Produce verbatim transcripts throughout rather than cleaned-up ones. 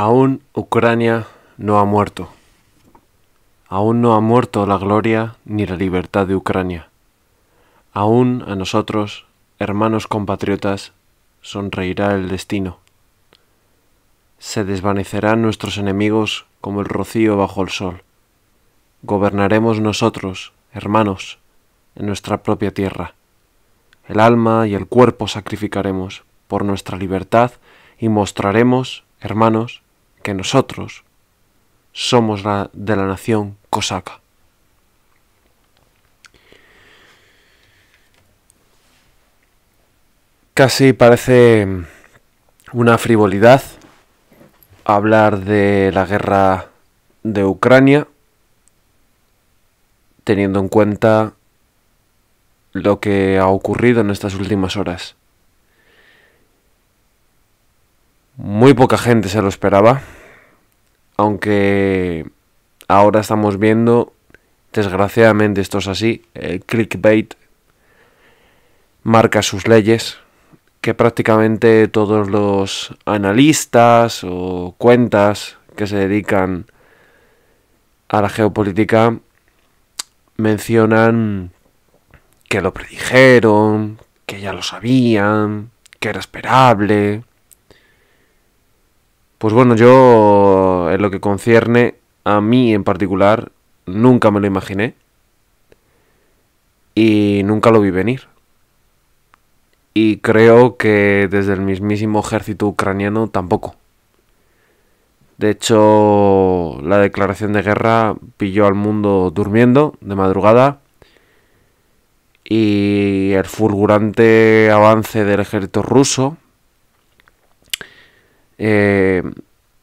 Aún Ucrania no ha muerto. Aún no ha muerto la gloria ni la libertad de Ucrania. Aún a nosotros, hermanos compatriotas, sonreirá el destino. Se desvanecerán nuestros enemigos como el rocío bajo el sol. Gobernaremos nosotros, hermanos, en nuestra propia tierra. El alma y el cuerpo sacrificaremos por nuestra libertad y mostraremos, hermanos, que nosotros somos la de la nación cosaca. Casi parece una frivolidad hablar de la guerra de Ucrania, teniendo en cuenta lo que ha ocurrido en estas últimas horas. Muy poca gente se lo esperaba, aunque ahora estamos viendo, desgraciadamente esto es así, el clickbait marca sus leyes, que prácticamente todos los analistas o cuentas que se dedican a la geopolítica mencionan que lo predijeron, que ya lo sabían, que era esperable. Pues bueno, yo, en lo que concierne a mí en particular, nunca me lo imaginé y nunca lo vi venir. Y creo que desde el mismísimo ejército ucraniano tampoco. De hecho, la declaración de guerra pilló al mundo durmiendo de madrugada y el fulgurante avance del ejército ruso Eh,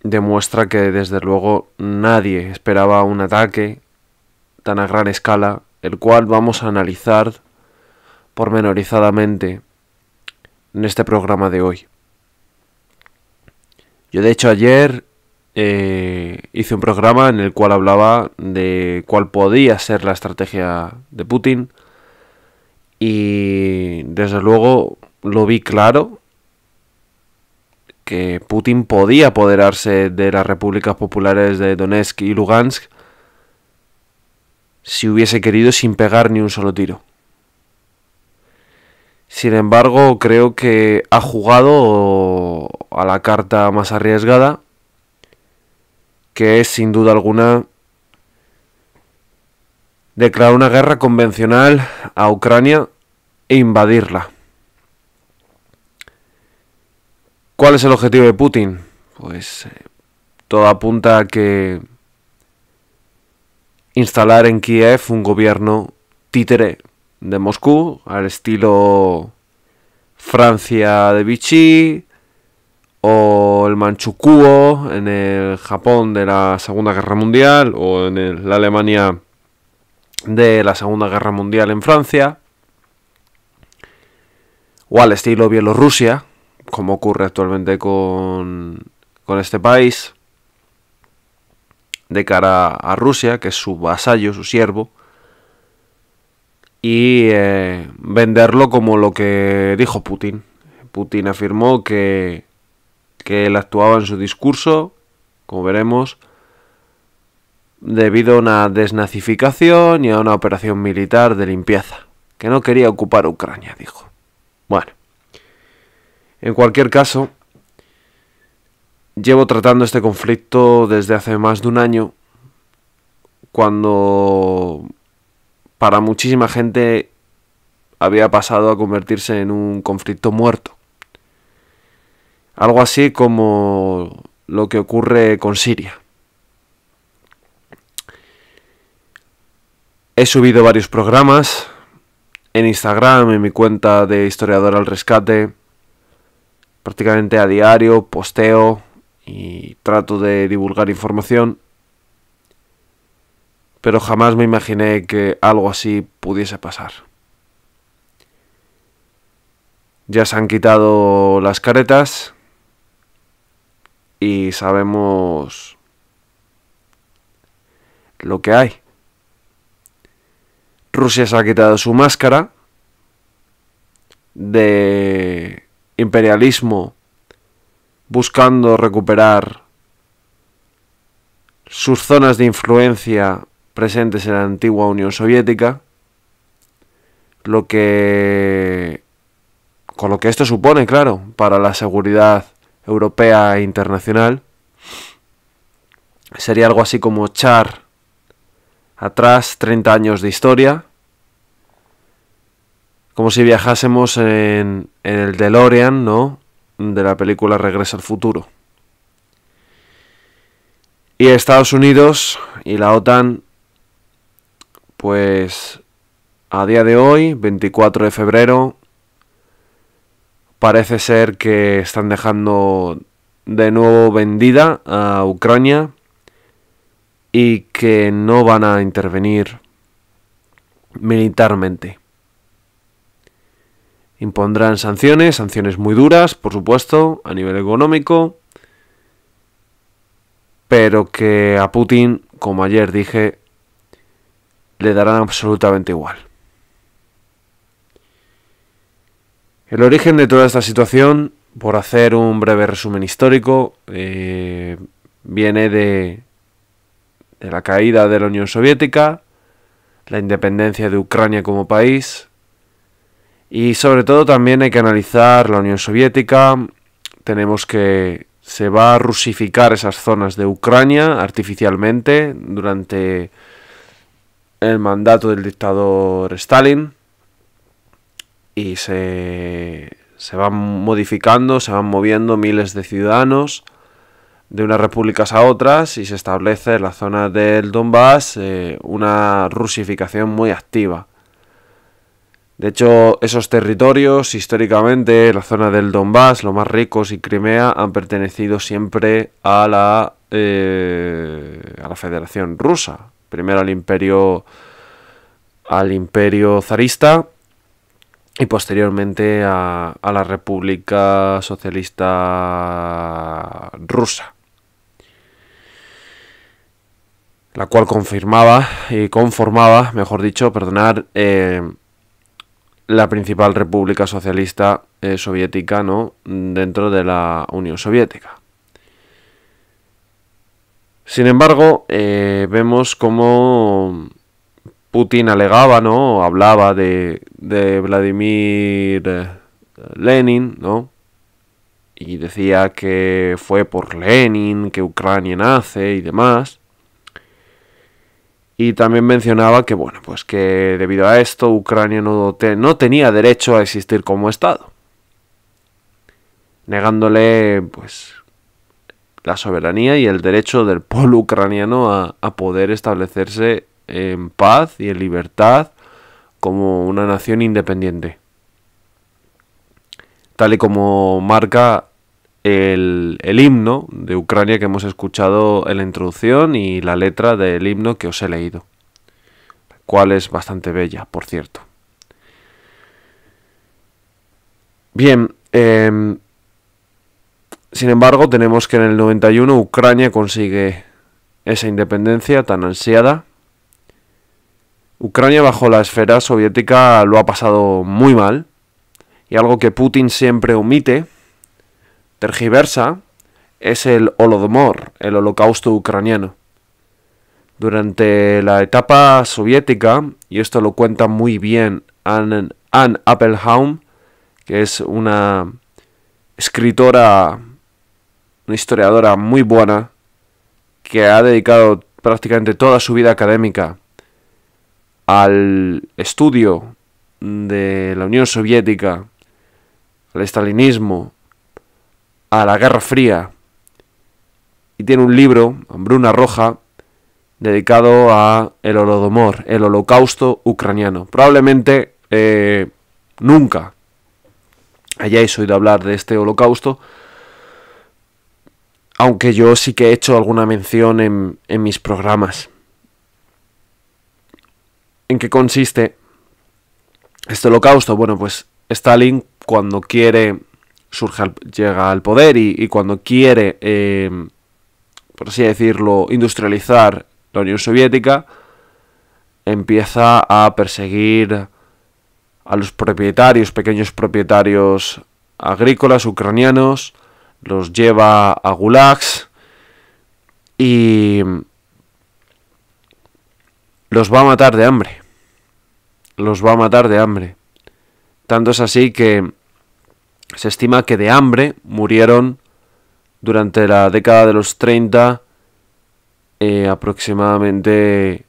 demuestra que desde luego nadie esperaba un ataque tan a gran escala, el cual vamos a analizar pormenorizadamente en este programa de hoy. Yo de hecho ayer eh, hice un programa en el cual hablaba de cuál podía ser la estrategia de Putin y desde luego lo vi claro que Putin podía apoderarse de las repúblicas populares de Donetsk y Lugansk si hubiese querido sin pegar ni un solo tiro. Sin embargo, creo que ha jugado a la carta más arriesgada, que es sin duda alguna declarar una guerra convencional a Ucrania e invadirla. ¿Cuál es el objetivo de Putin? Pues eh, todo apunta a que instalar en Kiev un gobierno títere de Moscú, al estilo Francia de Vichy o el Manchukuo en el Japón de la Segunda Guerra Mundial o en el, la Alemania de la Segunda Guerra Mundial en Francia o al estilo Bielorrusia, como ocurre actualmente con, con este país, de cara a Rusia, que es su vasallo, su siervo, y eh, venderlo como lo que dijo Putin. Putin afirmó que, que él actuaba en su discurso, como veremos, debido a una desnazificación y a una operación militar de limpieza, que no quería ocupar Ucrania, dijo. Bueno. En cualquier caso, llevo tratando este conflicto desde hace más de un año, cuando para muchísima gente había pasado a convertirse en un conflicto muerto. Algo así como lo que ocurre con Siria. He subido varios programas en Instagram, en mi cuenta de Historiador al Rescate. Prácticamente a diario posteo y trato de divulgar información, pero jamás me imaginé que algo así pudiese pasar. Ya se han quitado las caretas y sabemos lo que hay. Rusia se ha quitado su máscara de imperialismo buscando recuperar sus zonas de influencia presentes en la antigua Unión Soviética, lo que con lo que esto supone, claro, para la seguridad europea e internacional. Sería algo así como echar atrás treinta años de historia, como si viajásemos en, en el DeLorean, ¿no?, de la película Regreso al Futuro. Y Estados Unidos y la OTAN, pues a día de hoy, veinticuatro de febrero, parece ser que están dejando de nuevo vendida a Ucrania y que no van a intervenir militarmente. Impondrán sanciones, sanciones muy duras, por supuesto, a nivel económico, pero que a Putin, como ayer dije, le darán absolutamente igual. El origen de toda esta situación, por hacer un breve resumen histórico, eh, viene de, de la caída de la Unión Soviética, la independencia de Ucrania como país. Y sobre todo también hay que analizar la Unión Soviética. Tenemos que se va a rusificar esas zonas de Ucrania artificialmente durante el mandato del dictador Stalin. Y se, se van modificando, se van moviendo miles de ciudadanos de unas repúblicas a otras y se establece en la zona del Donbass eh, una rusificación muy activa. De hecho, esos territorios, históricamente, la zona del Donbass, los más ricos, y Crimea, han pertenecido siempre a la, eh, a la Federación Rusa. Primero al imperio, al imperio zarista y posteriormente a, a la República Socialista Rusa, la cual confirmaba y conformaba, mejor dicho, perdonar... Eh, la principal república socialista eh, soviética, ¿no?, dentro de la Unión Soviética. Sin embargo, eh, vemos cómo Putin alegaba, ¿no?, hablaba de, de Vladimir Lenin, ¿no?, y decía que fue por Lenin que Ucrania nace y demás. Y también mencionaba que, bueno, pues que debido a esto Ucrania no, te, no tenía derecho a existir como Estado, negándole, pues, la soberanía y el derecho del pueblo ucraniano a, a poder establecerse en paz y en libertad como una nación independiente, tal y como marca El, el himno de Ucrania que hemos escuchado en la introducción y la letra del himno que os he leído, la cual es bastante bella, por cierto. Bien, eh, sin embargo, tenemos que en el noventa y uno Ucrania consigue esa independencia tan ansiada. Ucrania bajo la esfera soviética lo ha pasado muy mal, y algo que Putin siempre omite, tergiversa, es el Holodomor, el holocausto ucraniano. Durante la etapa soviética, y esto lo cuenta muy bien Anne, Anne Applebaum, que es una escritora, una historiadora muy buena, que ha dedicado prácticamente toda su vida académica al estudio de la Unión Soviética, al estalinismo, a la Guerra Fría, y tiene un libro, Hambruna Roja, dedicado a el Holodomor, el holocausto ucraniano. Probablemente eh, nunca hayáis oído hablar de este holocausto, aunque yo sí que he hecho alguna mención en, en mis programas. ¿En qué consiste este holocausto? Bueno, pues Stalin, cuando quiere... Surge al, llega al poder y, y cuando quiere, eh, por así decirlo, industrializar la Unión Soviética, empieza a perseguir a los propietarios, pequeños propietarios agrícolas ucranianos, los lleva a gulags y, los va a matar de hambre. Los va a matar de hambre. Tanto es así que se estima que de hambre murieron durante la década de los treinta eh, aproximadamente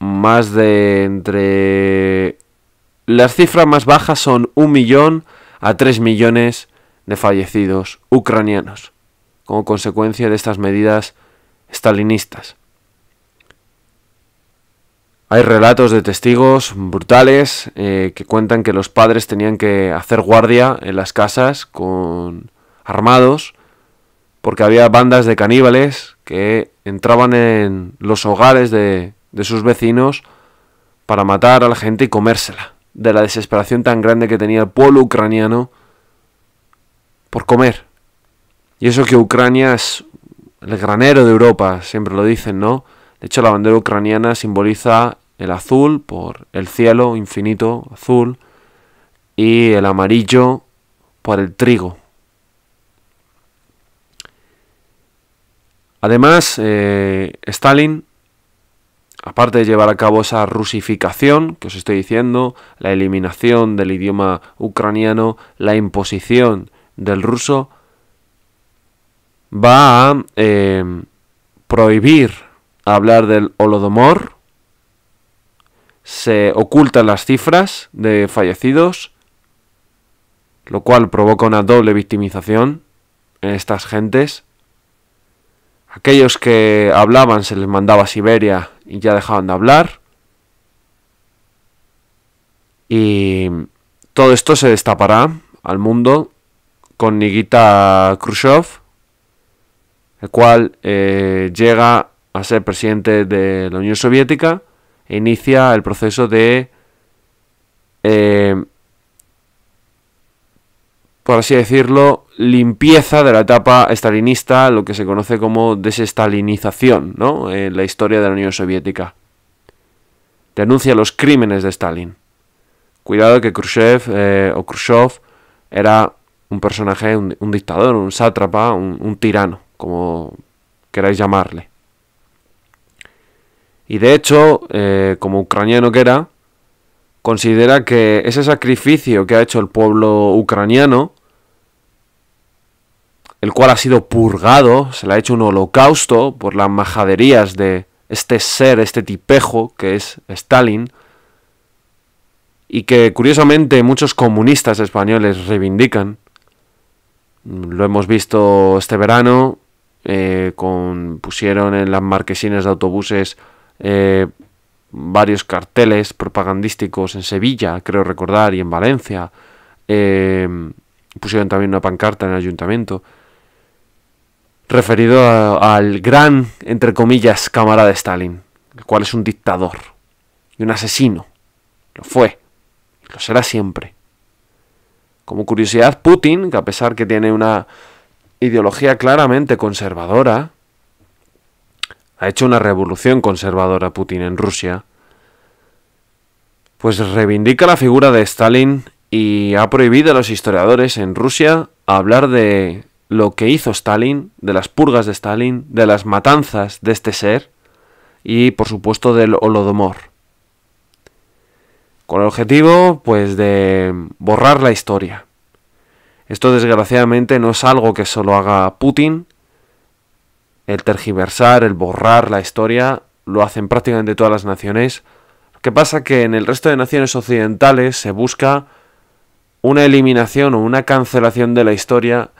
más de entre... Las cifras más bajas son un millón a tres millones de fallecidos ucranianos como consecuencia de estas medidas estalinistas. Hay relatos de testigos brutales eh, que cuentan que los padres tenían que hacer guardia en las casas con armados porque había bandas de caníbales que entraban en los hogares de, de sus vecinos para matar a la gente y comérsela, de la desesperación tan grande que tenía el pueblo ucraniano por comer. Y eso que Ucrania es el granero de Europa, siempre lo dicen, ¿no? De hecho, la bandera ucraniana simboliza el azul por el cielo infinito azul y el amarillo por el trigo. Además, eh, Stalin, aparte de llevar a cabo esa rusificación que os estoy diciendo, la eliminación del idioma ucraniano, la imposición del ruso, va a eh, prohibir hablar del Holodomor. Se ocultan las cifras de fallecidos, lo cual provoca una doble victimización en estas gentes. Aquellos que hablaban se les mandaba a Siberia y ya dejaban de hablar. Y todo esto se destapará al mundo con Nikita Khrushchev, el cual eh, llega a ser presidente de la Unión Soviética e inicia el proceso de, eh, por así decirlo, limpieza de la etapa estalinista, lo que se conoce como desestalinización, ¿no?, en la historia de la Unión Soviética. Denuncia los crímenes de Stalin. Cuidado que Khrushchev, eh, o Khrushchev era un personaje, un, un dictador, un sátrapa, un, un tirano, como queráis llamarle. Y de hecho, eh, como ucraniano que era, considera que ese sacrificio que ha hecho el pueblo ucraniano, el cual ha sido purgado, se le ha hecho un holocausto por las majaderías de este ser, este tipejo que es Stalin, y que curiosamente muchos comunistas españoles reivindican. Lo hemos visto este verano. Eh, con, pusieron en las marquesinas de autobuses eh, varios carteles propagandísticos en Sevilla, creo recordar, y en Valencia. Eh, pusieron también una pancarta en el ayuntamiento, referido a, al gran, entre comillas, camarada Stalin, el cual es un dictador y un asesino. Lo fue, lo será siempre. Como curiosidad, Putin, que a pesar que tiene una ideología claramente conservadora, ha hecho una revolución conservadora Putin en Rusia, pues reivindica la figura de Stalin y ha prohibido a los historiadores en Rusia hablar de lo que hizo Stalin, de las purgas de Stalin, de las matanzas de este ser y, por supuesto, del Holodomor, con el objetivo, pues, de borrar la historia. Esto, desgraciadamente, no es algo que solo haga Putin. El tergiversar, el borrar la historia, lo hacen prácticamente todas las naciones. Lo que pasa es que en el resto de naciones occidentales se busca una eliminación o una cancelación de la historia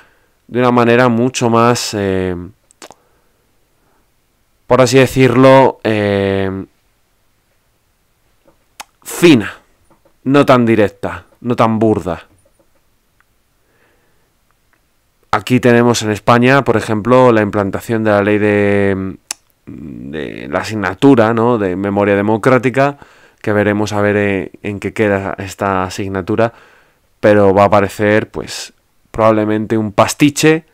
de una manera mucho más, eh, por así decirlo, eh, fina, no tan directa, no tan burda. Aquí tenemos en España, por ejemplo, la implantación de la ley de, de la asignatura, ¿no?, de memoria democrática, que veremos a ver en, en qué queda esta asignatura, pero va a aparecer, pues, probablemente un pastiche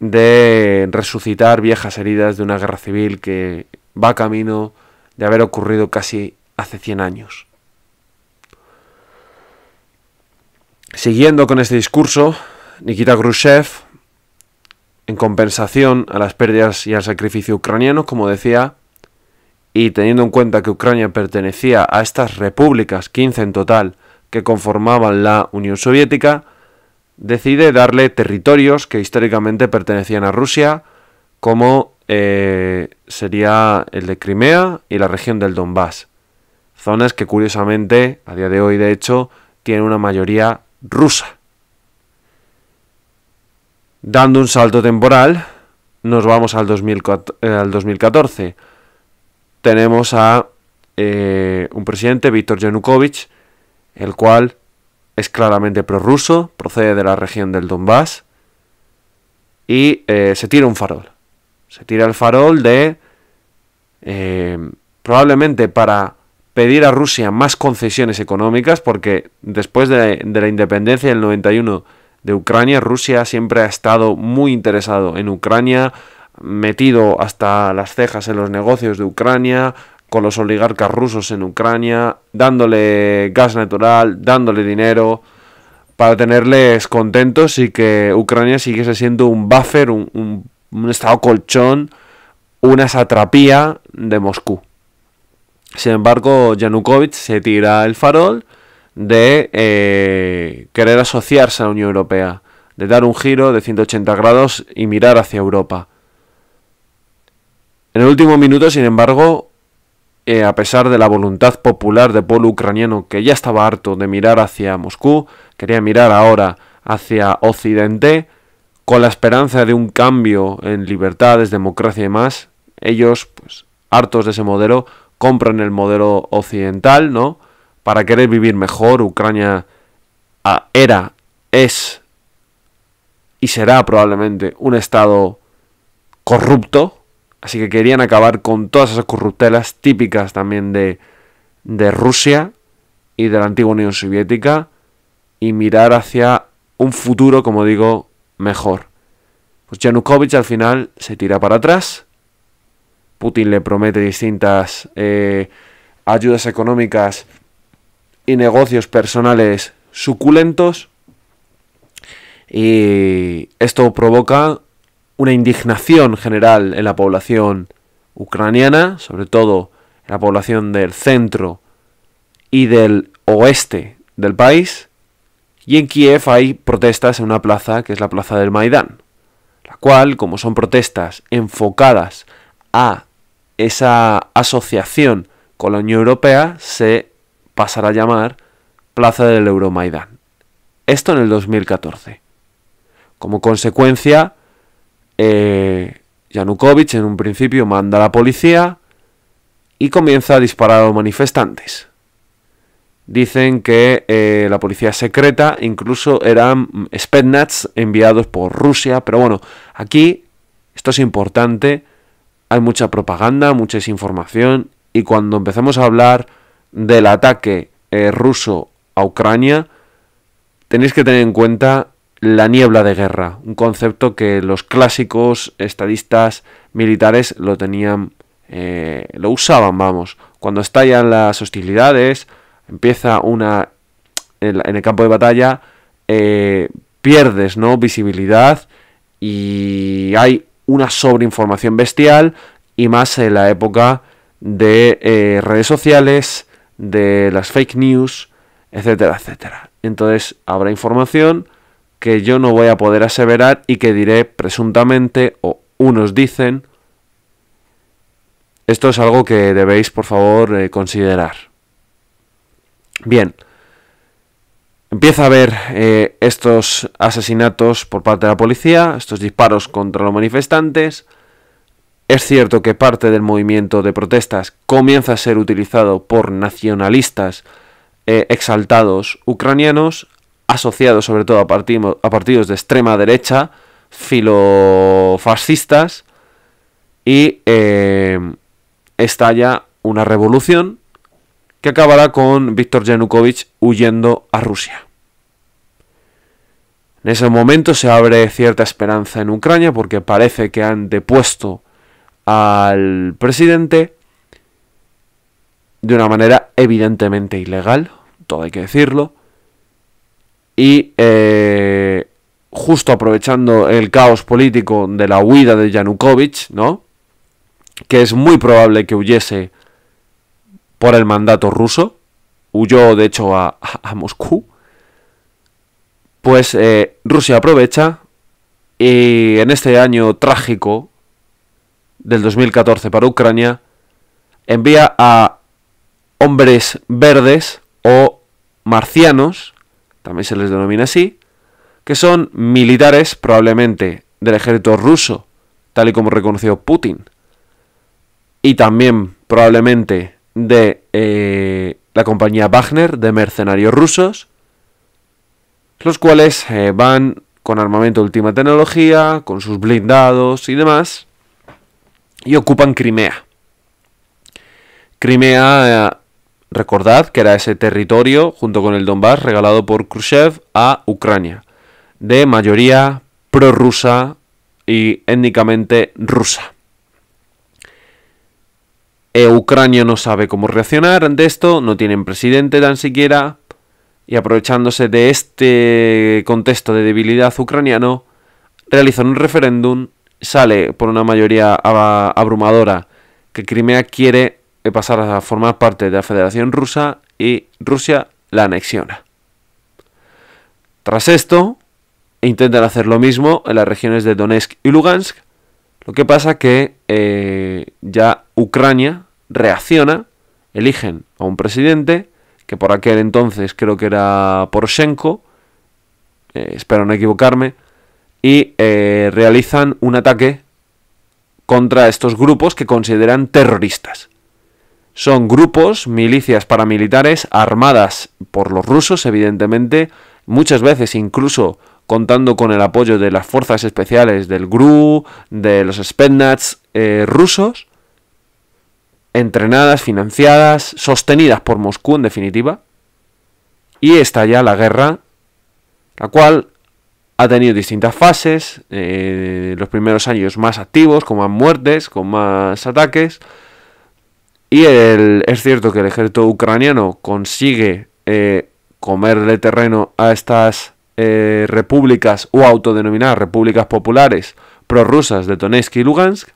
de resucitar viejas heridas de una guerra civil que va camino de haber ocurrido casi hace cien años. Siguiendo con este discurso, Nikita Khrushchev, en compensación a las pérdidas y al sacrificio ucraniano, como decía, y teniendo en cuenta que Ucrania pertenecía a estas repúblicas, quince en total, que conformaban la Unión Soviética, decide darle territorios que históricamente pertenecían a Rusia, como eh, sería el de Crimea y la región del Donbass. Zonas que curiosamente, a día de hoy de hecho, tienen una mayoría rusa. Dando un salto temporal, nos vamos al dos mil catorce. Tenemos a eh, un presidente, Viktor Yanukovych, el cual es claramente prorruso, procede de la región del Donbass y eh, se tira un farol. Se tira el farol de, eh, probablemente para pedir a Rusia más concesiones económicas, porque después de, de la independencia del noventa y uno de Ucrania, Rusia siempre ha estado muy interesado en Ucrania, metido hasta las cejas en los negocios de Ucrania, con los oligarcas rusos en Ucrania, dándole gas natural, dándole dinero, para tenerles contentos y que Ucrania siguiese siendo un buffer, un, un, un estado colchón, una satrapía de Moscú. Sin embargo, Yanukovych se tira el farol de eh, querer asociarse a la Unión Europea, de dar un giro de ciento ochenta grados y mirar hacia Europa. En el último minuto, sin embargo, eh, a pesar de la voluntad popular del pueblo ucraniano, que ya estaba harto de mirar hacia Moscú, quería mirar ahora hacia Occidente, con la esperanza de un cambio en libertades, democracia y demás, ellos, pues, hartos de ese modelo, compran el modelo occidental, ¿no? Para querer vivir mejor. Ucrania ah, era, es y será probablemente un estado corrupto. Así que querían acabar con todas esas corruptelas típicas también de, de Rusia y de la antigua Unión Soviética y mirar hacia un futuro, como digo, mejor. Pues Yanukovych al final se tira para atrás. Putin le promete distintas eh, ayudas económicas y negocios personales suculentos. Y esto provoca una indignación general en la población ucraniana, sobre todo en la población del centro y del oeste del país. Y en Kiev hay protestas en una plaza que es la plaza del Maidán, la cual, como son protestas enfocadas a esa asociación con la Unión Europea, se pasará a llamar plaza del Euromaidán. Esto en el dos mil catorce. Como consecuencia, Eh, Yanukovych en un principio manda a la policía y comienza a disparar a los manifestantes. Dicen que eh, la policía secreta incluso eran Spetsnaz enviados por Rusia, pero bueno, aquí esto es importante, hay mucha propaganda, mucha desinformación, y cuando empecemos a hablar del ataque eh, ruso a Ucrania tenéis que tener en cuenta la niebla de guerra, un concepto que los clásicos estadistas militares lo tenían, eh, lo usaban, vamos. Cuando estallan las hostilidades, empieza una, en el campo de batalla, eh, pierdes, ¿no?, visibilidad y hay una sobreinformación bestial, y más en la época de eh, redes sociales, de las fake news, etcétera, etcétera. Entonces habrá información que yo no voy a poder aseverar y que diré presuntamente, o unos dicen. Esto es algo que debéis, por favor, eh, considerar. Bien. Empieza a haber eh, estos asesinatos por parte de la policía, estos disparos contra los manifestantes. Es cierto que parte del movimiento de protestas comienza a ser utilizado por nacionalistas eh, exaltados ucranianos, asociados sobre todo a, partido, a partidos de extrema derecha, filofascistas, y eh, estalla una revolución que acabará con Víctor Yanukovych huyendo a Rusia. En ese momento se abre cierta esperanza en Ucrania, porque parece que han depuesto al presidente de una manera evidentemente ilegal, todo hay que decirlo. Y eh, justo aprovechando el caos político de la huida de Yanukovych, ¿no?, que es muy probable que huyese por el mandato ruso, huyó de hecho a, a Moscú, pues eh, Rusia aprovecha y en este año trágico del dos mil catorce para Ucrania envía a hombres verdes o marcianos, también se les denomina así, que son militares probablemente del ejército ruso, tal y como reconoció Putin, y también probablemente de eh, la compañía Wagner, de mercenarios rusos, los cuales eh, van con armamento de última tecnología, con sus blindados y demás, y ocupan Crimea. Crimea, eh, recordad que era ese territorio, junto con el Donbass, regalado por Khrushchev a Ucrania, de mayoría prorrusa y étnicamente rusa. E Ucrania no sabe cómo reaccionar ante esto, no tienen presidente tan siquiera, y aprovechándose de este contexto de debilidad ucraniano, realizan un referéndum, sale por una mayoría abrumadora que Crimea quiere pasar a formar parte de la Federación Rusa y Rusia la anexiona. Tras esto, intentan hacer lo mismo en las regiones de Donetsk y Lugansk, lo que pasa que eh, ya Ucrania reacciona, eligen a un presidente, que por aquel entonces creo que era Poroshenko, eh, espero no equivocarme, y eh, realizan un ataque contra estos grupos que consideran terroristas. Son grupos, milicias paramilitares, armadas por los rusos, evidentemente, muchas veces incluso contando con el apoyo de las fuerzas especiales del G R U, de los Spetsnaz eh, rusos, entrenadas, financiadas, sostenidas por Moscú en definitiva, y estalla la guerra, la cual ha tenido distintas fases, eh, los primeros años más activos, con más muertes, con más ataques, y el, es cierto que el ejército ucraniano consigue eh, comerle terreno a estas Eh, repúblicas o autodenominadas repúblicas populares prorrusas de Donetsk y Lugansk,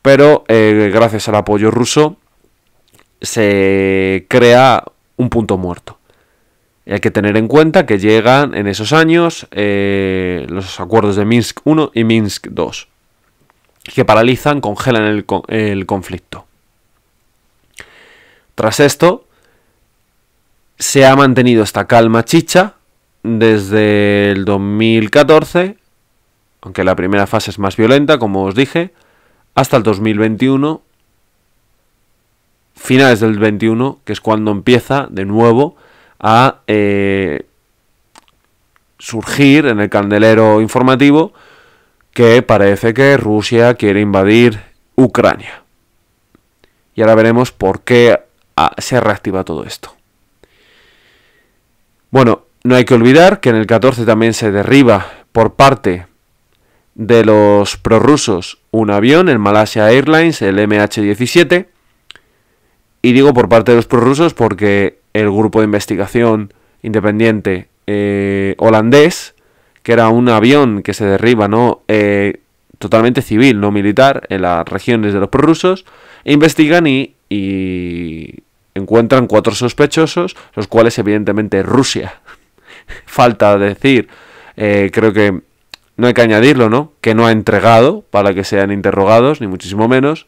pero eh, gracias al apoyo ruso se crea un punto muerto. Y hay que tener en cuenta que llegan en esos años eh, los acuerdos de Minsk uno y Minsk dos, que paralizan, congelan el, el conflicto. Tras esto se ha mantenido esta calma chicha desde el dos mil catorce, aunque la primera fase es más violenta, como os dije, hasta el dos mil veintiuno, finales del veintiuno, que es cuando empieza de nuevo a eh, surgir en el candelero informativo que parece que Rusia quiere invadir Ucrania. Y ahora veremos por qué ah, se reactiva todo esto. Bueno, no hay que olvidar que en el catorce también se derriba por parte de los prorrusos un avión, el Malaysia Airlines, el M H diecisiete. Y digo por parte de los prorrusos porque el grupo de investigación independiente eh, holandés, que era un avión que se derriba, ¿no? eh, totalmente civil, no militar, en las regiones de los prorrusos, investigan y, y encuentran cuatro sospechosos, los cuales evidentemente Rusia. Falta decir, eh, creo que no hay que añadirlo, ¿no? Que no ha entregado para que sean interrogados, ni muchísimo menos.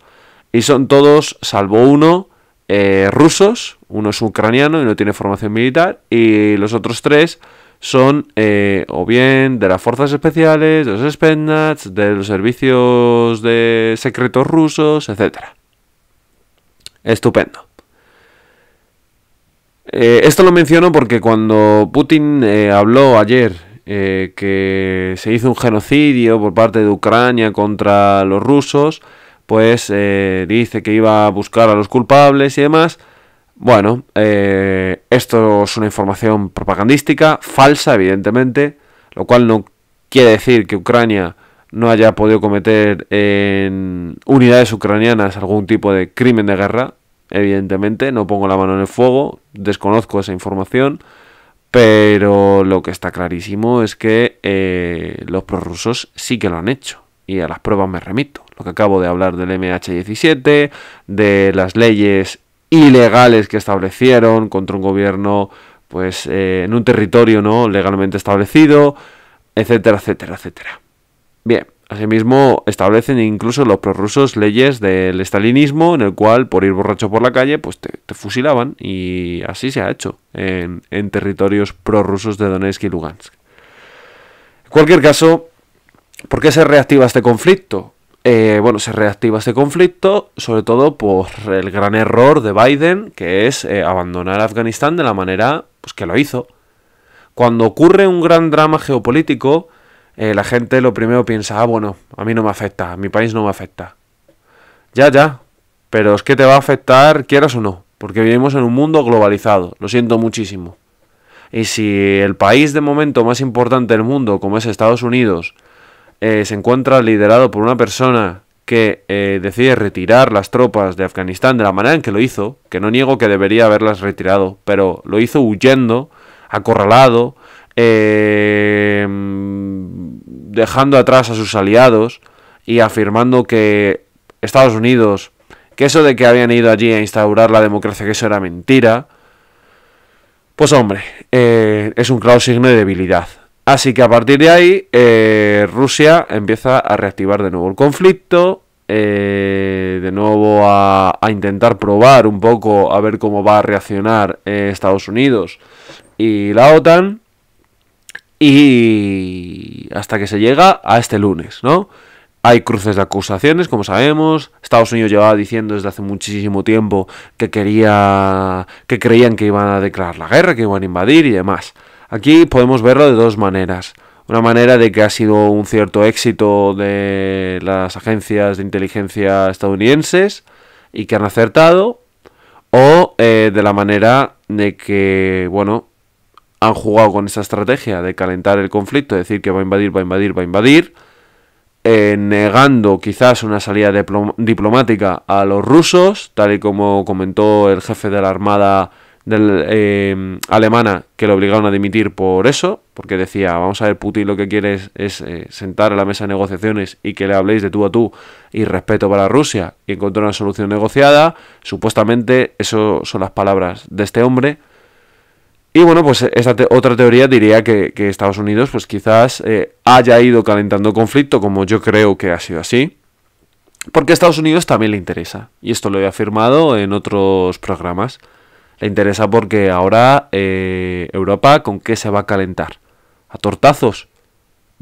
Y son todos, salvo uno, eh, rusos, uno es ucraniano y no tiene formación militar, y los otros tres son eh, o bien de las fuerzas especiales, de los Spetsnaz, de los servicios de secretos rusos, etcétera. Estupendo. Eh, esto lo menciono porque cuando Putin eh, habló ayer eh, que se hizo un genocidio por parte de Ucrania contra los rusos, pues eh, dice que iba a buscar a los culpables y demás. Bueno, eh, esto es una información propagandística, falsa evidentemente, lo cual no quiere decir que Ucrania no haya podido cometer en unidades ucranianas algún tipo de crimen de guerra. Evidentemente, no pongo la mano en el fuego, desconozco esa información, pero lo que está clarísimo es que eh, los prorrusos sí que lo han hecho, y a las pruebas me remito. Lo que acabo de hablar del M H diecisiete, de las leyes ilegales que establecieron contra un gobierno, pues, eh, en un territorio no legalmente establecido, etcétera, etcétera, etcétera. Bien, asimismo establecen incluso los prorrusos leyes del estalinismo, en el cual por ir borracho por la calle, pues te, te fusilaban, y así se ha hecho en, en territorios prorrusos de Donetsk y Lugansk. En cualquier caso, ¿por qué se reactiva este conflicto? Eh, bueno, se reactiva este conflicto sobre todo por el gran error de Biden, que es eh, abandonar Afganistán de la manera, pues, que lo hizo. Cuando ocurre un gran drama geopolítico, eh, la gente lo primero piensa: ah, bueno, a mí no me afecta, a mi país no me afecta. Ya, ya, pero es que te va a afectar quieras o no, porque vivimos en un mundo globalizado, lo siento muchísimo. Y si el país de momento más importante del mundo, como es Estados Unidos, Eh, se encuentra liderado por una persona que eh, decide retirar las tropas de Afganistán de la manera en que lo hizo, que no niego que debería haberlas retirado, pero lo hizo huyendo, acorralado, eh, dejando atrás a sus aliados y afirmando que Estados Unidos, que eso de que habían ido allí a instaurar la democracia, que eso era mentira, pues hombre, eh, es un claro signo de debilidad. Así que a partir de ahí, eh, Rusia empieza a reactivar de nuevo el conflicto, eh, de nuevo a, a intentar probar un poco a ver cómo va a reaccionar eh, Estados Unidos y la OTAN, y hasta que se llega a este lunes, ¿no? Hay cruces de acusaciones, como sabemos. Estados Unidos llevaba diciendo desde hace muchísimo tiempo que quería, que creían que iban a declarar la guerra, que iban a invadir y demás. Aquí podemos verlo de dos maneras. Una manera de que ha sido un cierto éxito de las agencias de inteligencia estadounidenses y que han acertado, o eh, de la manera de que, bueno, han jugado con esa estrategia de calentar el conflicto, de decir que va a invadir, va a invadir, va a invadir, eh, negando quizás una salida diplom- diplomática a los rusos, tal y como comentó el jefe de la Armada Del, eh, alemana, que lo obligaron a dimitir por eso, porque decía: vamos a ver, Putin lo que quiere es, es eh, sentar a la mesa de negociaciones y que le habléis de tú a tú y respeto para Rusia y encontrar una solución negociada. Supuestamente eso son las palabras de este hombre. Y bueno, pues esta te otra teoría diría que, que Estados Unidos, pues quizás eh, haya ido calentando conflicto, como yo creo que ha sido así, porque a Estados Unidos también le interesa, y esto lo he afirmado en otros programas. Le interesa porque ahora eh, Europa, ¿con qué se va a calentar? ¿A tortazos?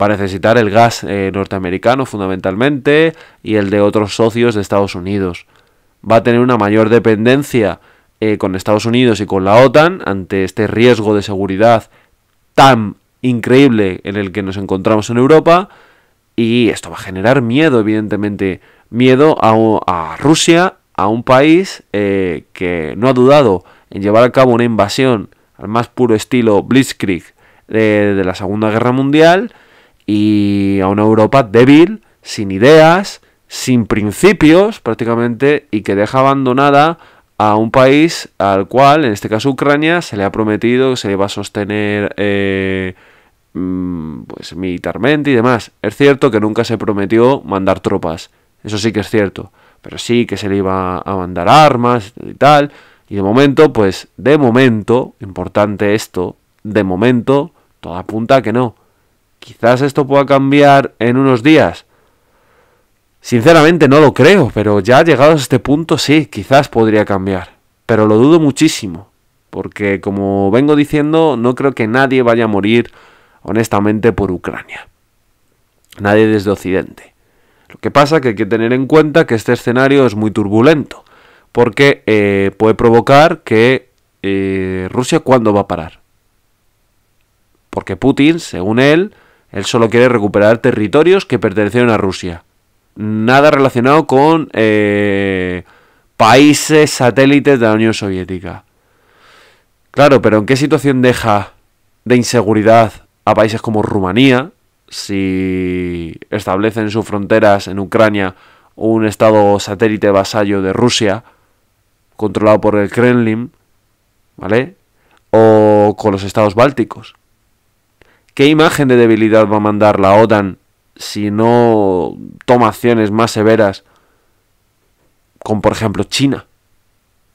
Va a necesitar el gas eh, norteamericano fundamentalmente, y el de otros socios de Estados Unidos. Va a tener una mayor dependencia eh, con Estados Unidos y con la OTAN ante este riesgo de seguridad tan increíble en el que nos encontramos en Europa, y esto va a generar miedo, evidentemente. Miedo a, a Rusia, a un país eh, que no ha dudado en llevar a cabo una invasión al más puro estilo Blitzkrieg de, de la Segunda Guerra Mundial, y a una Europa débil, sin ideas, sin principios prácticamente, y que deja abandonada a un país al cual, en este caso Ucrania, se le ha prometido que se le va a sostener eh, pues militarmente y demás. Es cierto que nunca se prometió mandar tropas, eso sí que es cierto, pero sí que se le iba a mandar armas y tal. Y de momento, pues, de momento, importante esto, de momento, todo apunta a que no. Quizás esto pueda cambiar en unos días. Sinceramente no lo creo, pero ya llegados a este punto sí, quizás podría cambiar. Pero lo dudo muchísimo, porque como vengo diciendo, no creo que nadie vaya a morir, honestamente, por Ucrania. Nadie desde Occidente. Lo que pasa es que hay que tener en cuenta que este escenario es muy turbulento, porque eh, puede provocar que eh, Rusia, ¿cuándo va a parar? Porque Putin, según él, él solo quiere recuperar territorios que pertenecieron a Rusia. Nada relacionado con eh, países satélites de la Unión Soviética. Claro, pero ¿en qué situación deja de inseguridad a países como Rumanía si establecen sus fronteras en Ucrania un estado satélite vasallo de Rusia, controlado por el Kremlin, ¿vale? O con los estados bálticos. ¿Qué imagen de debilidad va a mandar la OTAN si no toma acciones más severas con, por ejemplo, China?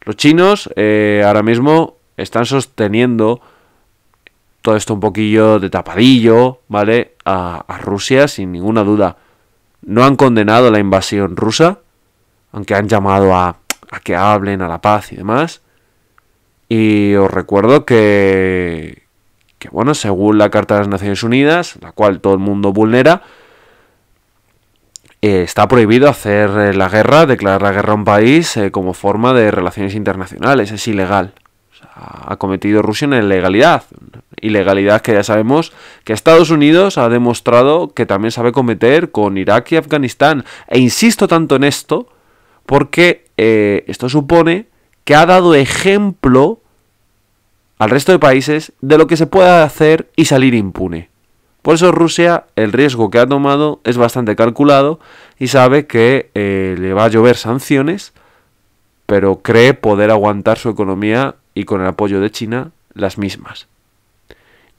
Los chinos eh, ahora mismo están sosteniendo todo esto un poquillo de tapadillo, ¿vale? A, a Rusia, sin ninguna duda. No han condenado la invasión rusa, aunque han llamado a, a que hablen, a la paz y demás. Y os recuerdo que, que, bueno, según la Carta de las Naciones Unidas, la cual todo el mundo vulnera, eh, está prohibido hacer eh, la guerra, declarar la guerra a un país eh, como forma de relaciones internacionales. Es ilegal. O sea, ha cometido Rusia una ilegalidad. Ilegalidad que ya sabemos que Estados Unidos ha demostrado que también sabe cometer con Irak y Afganistán. E insisto tanto en esto porque eh, esto supone que ha dado ejemplo al resto de países de lo que se puede hacer y salir impune. Por eso Rusia, el riesgo que ha tomado es bastante calculado y sabe que eh, le va a llover sanciones, pero cree poder aguantar su economía y con el apoyo de China las mismas.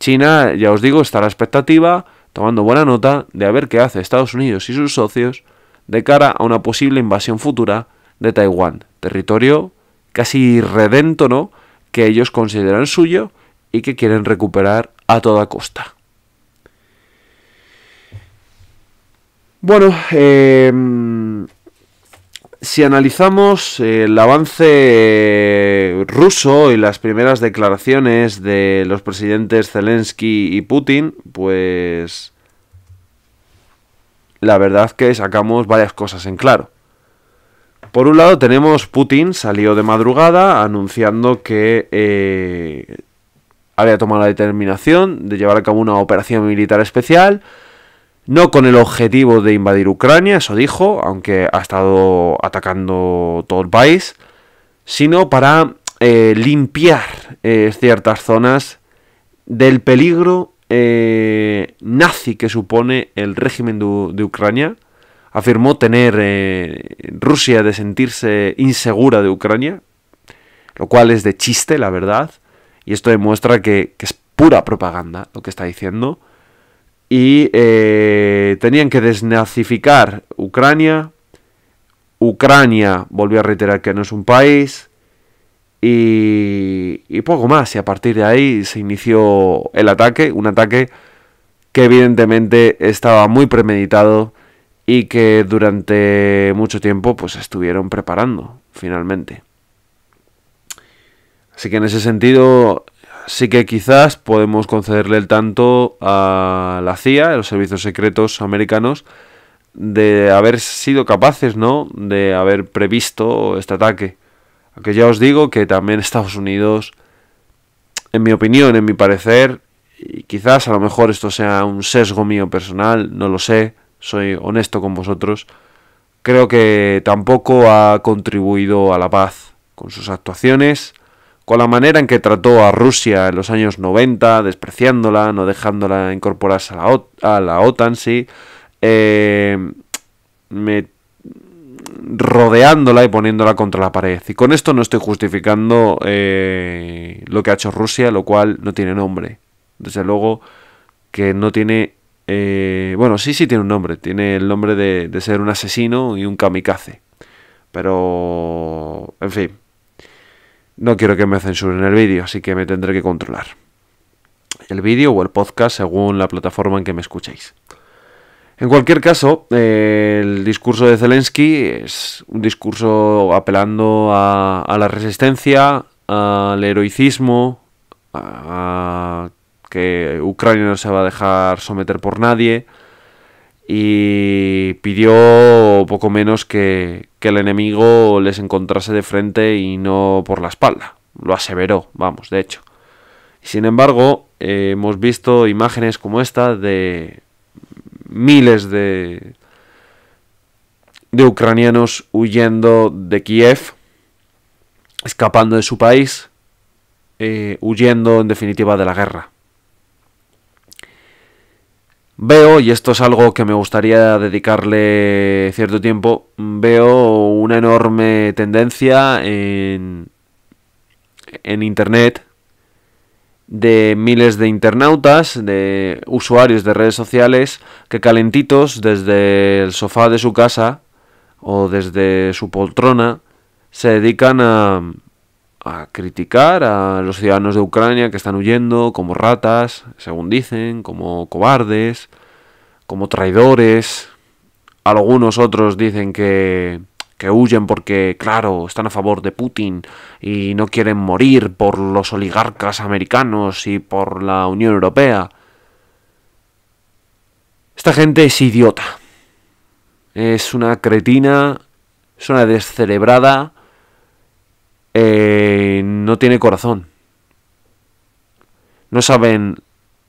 China, ya os digo, está a la expectativa, tomando buena nota de a ver qué hace Estados Unidos y sus socios de cara a una posible invasión futura de Taiwán, territorio casi redéntono que ellos consideran suyo y que quieren recuperar a toda costa. Bueno, eh, si analizamos el avance ruso y las primeras declaraciones de los presidentes Zelensky y Putin, pues la verdad que sacamos varias cosas en claro. Por un lado tenemos Putin, salió de madrugada anunciando que eh, había tomado la determinación de llevar a cabo una operación militar especial. No con el objetivo de invadir Ucrania, eso dijo, aunque ha estado atacando todo el país, sino para eh, limpiar eh, ciertas zonas del peligro eh, nazi que supone el régimen de, de Ucrania. Afirmó tener eh, Rusia de sentirse insegura de Ucrania, lo cual es de chiste, la verdad, y esto demuestra que, que es pura propaganda lo que está diciendo. Y eh, tenían que desnazificar Ucrania. Ucrania volvió a reiterar que no es un país. Y, y poco más. Y a partir de ahí se inició el ataque. Un ataque que evidentemente estaba muy premeditado y que durante mucho tiempo pues estuvieron preparando finalmente. Así que en ese sentido sí que quizás podemos concederle el tanto a la C I A, a los servicios secretos americanos, de haber sido capaces, ¿no?, de haber previsto este ataque. Aunque ya os digo que también Estados Unidos, en mi opinión, en mi parecer, y quizás a lo mejor esto sea un sesgo mío personal, no lo sé, soy honesto con vosotros, creo que tampoco ha contribuido a la paz con sus actuaciones, con la manera en que trató a Rusia en los años noventa, despreciándola, no dejándola incorporarse a la, o a la OTAN, sí, eh, me... rodeándola y poniéndola contra la pared. Y con esto no estoy justificando eh, lo que ha hecho Rusia, lo cual no tiene nombre. Desde luego que no tiene... Eh, bueno, sí, sí tiene un nombre, tiene el nombre de, de ser un asesino y un kamikaze. Pero... en fin. No quiero que me censuren el vídeo, así que me tendré que controlar. El vídeo o el podcast según la plataforma en que me escuchéis. En cualquier caso, eh, el discurso de Zelensky es un discurso apelando a, a la resistencia, al heroicismo, a, a que Ucrania no se va a dejar someter por nadie, y pidió poco menos que, que el enemigo les encontrase de frente y no por la espalda. Lo aseveró, vamos, de hecho. Sin embargo, eh, hemos visto imágenes como esta de miles de, de ucranianos huyendo de Kiev, escapando de su país, eh, huyendo en definitiva de la guerra. Veo, y esto es algo que me gustaría dedicarle cierto tiempo, veo una enorme tendencia en, en internet de miles de internautas, de usuarios de redes sociales que calentitos desde el sofá de su casa o desde su poltrona se dedican a, a criticar a los ciudadanos de Ucrania que están huyendo como ratas, según dicen, como cobardes, como traidores. Algunos otros dicen que, que huyen porque, claro, están a favor de Putin y no quieren morir por los oligarcas americanos y por la Unión Europea. Esta gente es idiota. Es una cretina, es una descerebrada. Eh, no tiene corazón. No saben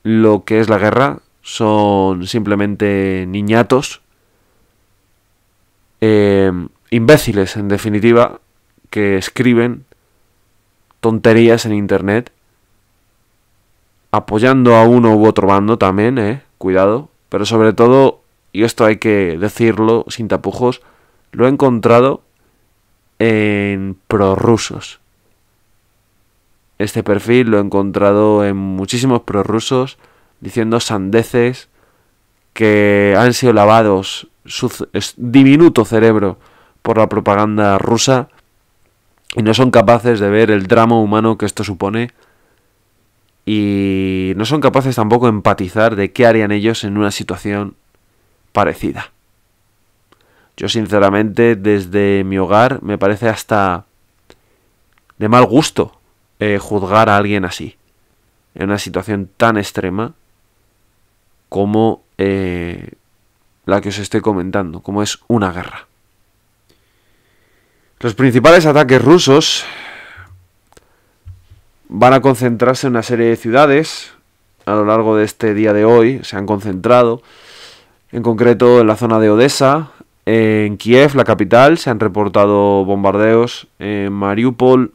lo que es la guerra. Son simplemente niñatos. Eh, imbéciles, en definitiva, que escriben tonterías en internet. Apoyando a uno u otro bando también, eh. Cuidado. Pero sobre todo, y esto hay que decirlo sin tapujos, lo he encontrado en prorrusos. Este perfil lo he encontrado en muchísimos prorrusos diciendo sandeces que han sido lavados su diminuto cerebro por la propaganda rusa y no son capaces de ver el drama humano que esto supone y no son capaces tampoco de empatizar de qué harían ellos en una situación parecida. Yo sinceramente desde mi hogar me parece hasta de mal gusto eh, juzgar a alguien así. En una situación tan extrema como eh, la que os estoy comentando, como es una guerra. Los principales ataques rusos van a concentrarse en una serie de ciudades. A lo largo de este día de hoy se han concentrado, en concreto en la zona de Odessa. En Kiev, la capital, se han reportado bombardeos. En Mariupol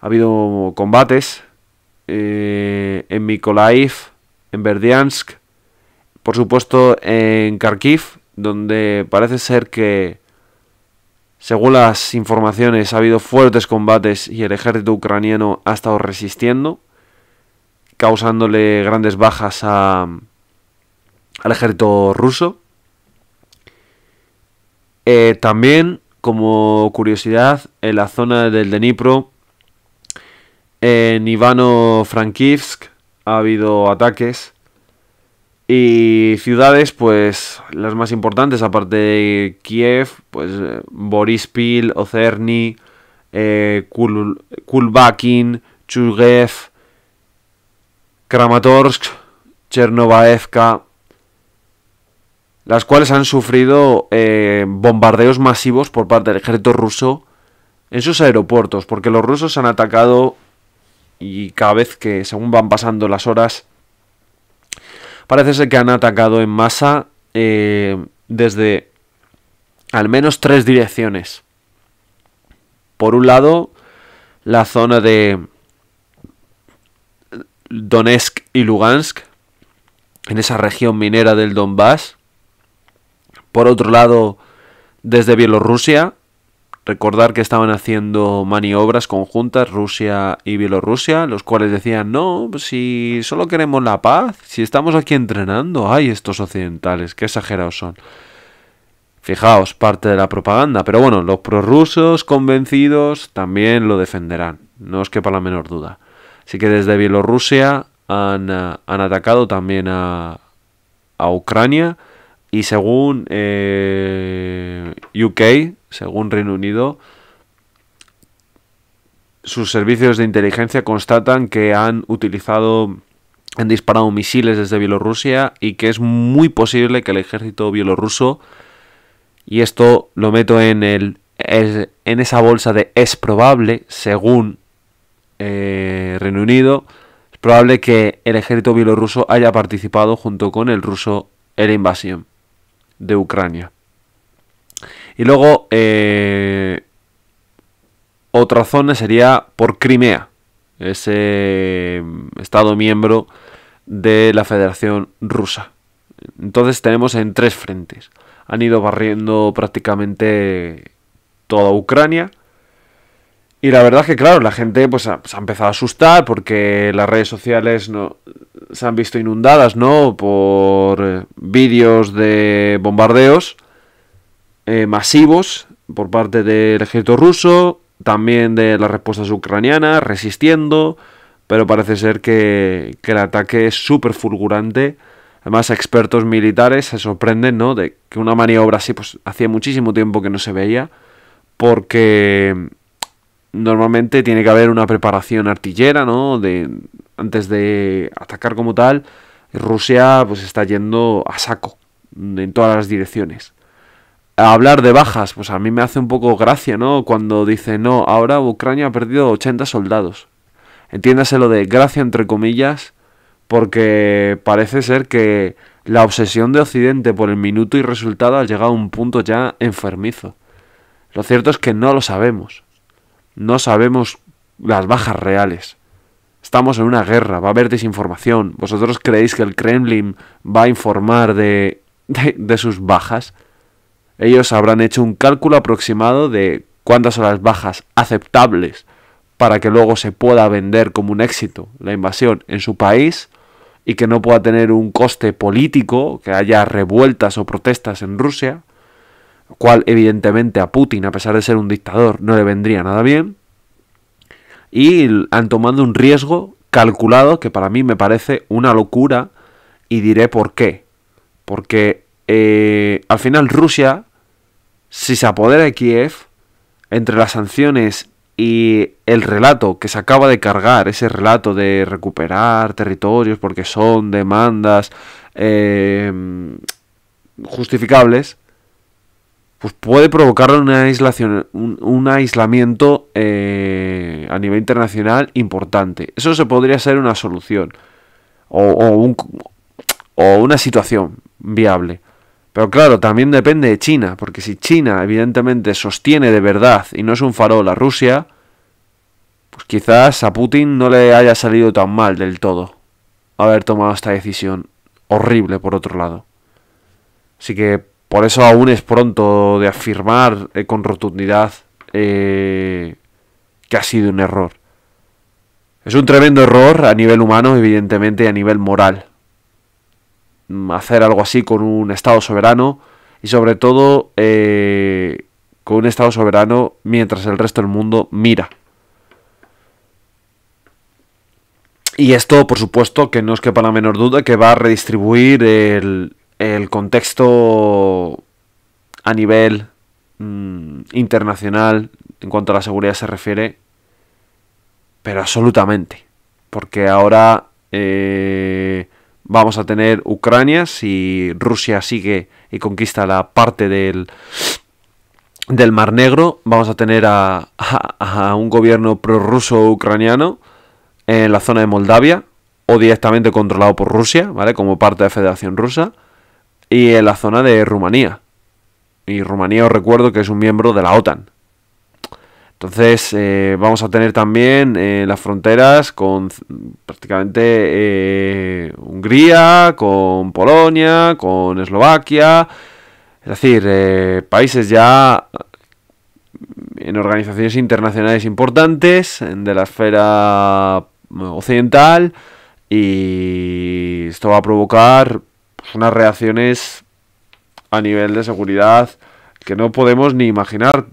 ha habido combates. Eh, en Mykolaiv, en Verdiansk. Por supuesto, en Kharkiv, donde parece ser que, según las informaciones, ha habido fuertes combates y el ejército ucraniano ha estado resistiendo, causándole grandes bajas a, al ejército ruso. Eh, también, como curiosidad, en la zona del Dnipro, en Ivano-Frankivsk ha habido ataques y ciudades, pues las más importantes, aparte de Kiev, pues eh, Borispil, Ozerny, eh, Kul Kulbakin, Churgev, Kramatorsk, Chernobyevka, las cuales han sufrido eh, bombardeos masivos por parte del ejército ruso en sus aeropuertos, porque los rusos han atacado y cada vez que, según van pasando las horas, parece ser que han atacado en masa eh, desde al menos tres direcciones. Por un lado, la zona de Donetsk y Lugansk, en esa región minera del Donbass. Por otro lado, desde Bielorrusia, recordar que estaban haciendo maniobras conjuntas Rusia y Bielorrusia, los cuales decían, no, si solo queremos la paz, si estamos aquí entrenando, ay, estos occidentales, qué exagerados son. Fijaos, parte de la propaganda, pero bueno, los prorrusos convencidos también lo defenderán, no os quepa la menor duda. Así que desde Bielorrusia han, han atacado también a, a Ucrania. Y según eh, U K, según Reino Unido, sus servicios de inteligencia constatan que han utilizado, han disparado misiles desde Bielorrusia y que es muy posible que el ejército bielorruso, y esto lo meto en, el, en esa bolsa de es probable, según eh, Reino Unido, es probable que el ejército bielorruso haya participado junto con el ruso en la invasión de Ucrania. Y luego eh, otra zona sería por Crimea, ese estado miembro de la Federación Rusa. Entonces tenemos en tres frentes. Han ido barriendo prácticamente toda Ucrania. Y la verdad es que, claro, la gente pues ha, se ha empezado a asustar porque las redes sociales no, se han visto inundadas, ¿no? Por eh, vídeos de bombardeos eh, masivos por parte del ejército ruso también de las respuestas ucranianas, resistiendo, pero parece ser que, que el ataque es súper fulgurante. Además, expertos militares se sorprenden, ¿no?, de que una maniobra así, pues, hacía muchísimo tiempo que no se veía, porque normalmente tiene que haber una preparación artillera, ¿no?, de, antes de atacar como tal. Rusia, pues, está yendo a saco en todas las direcciones. A hablar de bajas, pues a mí me hace un poco gracia, ¿no?, cuando dice, no, ahora Ucrania ha perdido ochenta soldados. Entiéndase lo de gracia, entre comillas, porque parece ser que la obsesión de Occidente por el minuto y resultado ha llegado a un punto ya enfermizo. Lo cierto es que no lo sabemos. No sabemos las bajas reales. Estamos en una guerra, va a haber desinformación. ¿Vosotros creéis que el Kremlin va a informar de, de, de sus bajas? Ellos habrán hecho un cálculo aproximado de cuántas son las bajas aceptables para que luego se pueda vender como un éxito la invasión en su país y que no pueda tener un coste político, que haya revueltas o protestas en Rusia, lo cual evidentemente a Putin, a pesar de ser un dictador, no le vendría nada bien. Y han tomado un riesgo calculado que para mí me parece una locura, y diré por qué. Porque eh, al final Rusia, si se apodera de Kiev, entre las sanciones y el relato que se acaba de cargar, ese relato de recuperar territorios porque son demandas eh, justificables, pues puede provocar una aislación, un, un aislamiento eh, a nivel internacional importante. Eso se podría ser una solución o, o, un, o una situación viable. Pero claro, también depende de China, porque si China evidentemente sostiene de verdad y no es un farol a Rusia, pues quizás a Putin no le haya salido tan mal del todo haber tomado esta decisión horrible por otro lado. Así que por eso aún es pronto de afirmar eh, con rotundidad eh, que ha sido un error. Es un tremendo error a nivel humano, evidentemente, y a nivel moral. Hacer algo así con un Estado soberano, y sobre todo eh, con un Estado soberano mientras el resto del mundo mira. Y esto, por supuesto, que no os quepa la menor duda, que va a redistribuir el... el contexto a nivel mm, internacional en cuanto a la seguridad se refiere, pero absolutamente, porque ahora eh, vamos a tener Ucrania, si Rusia sigue y conquista la parte del, del Mar Negro, vamos a tener a, a, a un gobierno prorruso ucraniano en la zona de Moldavia, o directamente controlado por Rusia, ¿vale?, como parte de la Federación Rusa. Y en la zona de Rumanía. Y Rumanía, os recuerdo que es un miembro de la OTAN. Entonces, eh, vamos a tener también eh, las fronteras con prácticamente eh, Hungría, con Polonia, con Eslovaquia. Es decir, eh, países ya en organizaciones internacionales importantes, de la esfera occidental. Y esto va a provocar unas reacciones a nivel de seguridad que no podemos ni imaginar,